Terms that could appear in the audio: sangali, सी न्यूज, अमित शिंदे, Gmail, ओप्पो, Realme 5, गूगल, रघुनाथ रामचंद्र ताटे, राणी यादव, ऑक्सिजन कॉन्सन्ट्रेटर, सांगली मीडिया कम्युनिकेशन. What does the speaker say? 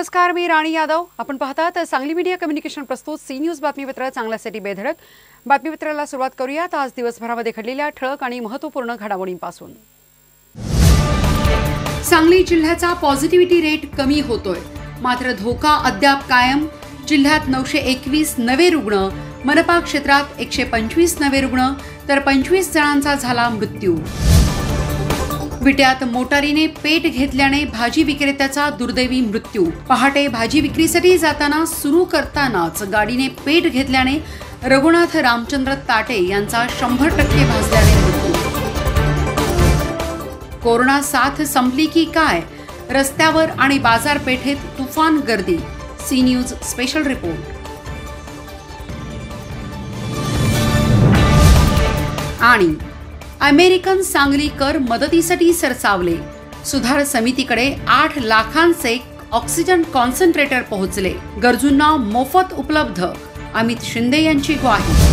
नमस्कार, मी राणी यादव. आपण पाहतात सांगली मीडिया कम्युनिकेशन प्रस्तुत सी न्यूज बातमीपत्र. चांगल्यासाठी बेधडक बातमीपत्राला सुरुवात करूयात. आज दिवसभरामध्ये घडलेल्या ठळक आणि महत्त्वपूर्ण घडामोडींपासून. सांगली जिल्ह्याचा पॉझिटिव्हिटी रेट कमी होतोय, मात्र धोका अद्याप कायम. जिल्ह्यात 921 नवे रुग्ण, मनपा क्षेत्रात 125 नवे रुग्ण, तर 25 जणांचा झाला मृत्यू. विट्यात मोटारीने पेट घेतल्याने भाजी विक्रेत्याचा दुर्दैवी मृत्यू. पहाटे भाजी विक्रीसाठी जाताना सुरू करतानाच गाडीने पेट घेतल्याने रघुनाथ रामचंद्र ताटे यांचा 100% भाजल्याने मृत्यू. कोरोना साथ संपली की काय, रस्त्यावर आणि बाजारपेठेत तुफान गर्दी. सी न्यूज special report. आणि अमेरिकन सांगलीकर मदतीसाठी सरसावले. सुधार समितीकडे 8 लाखांचे ऑक्सिजन कॉन्सन्ट्रेटर पोहोचले. गरजूंना मोफत उपलब्ध, अमित शिंदे यांची ग्वाही.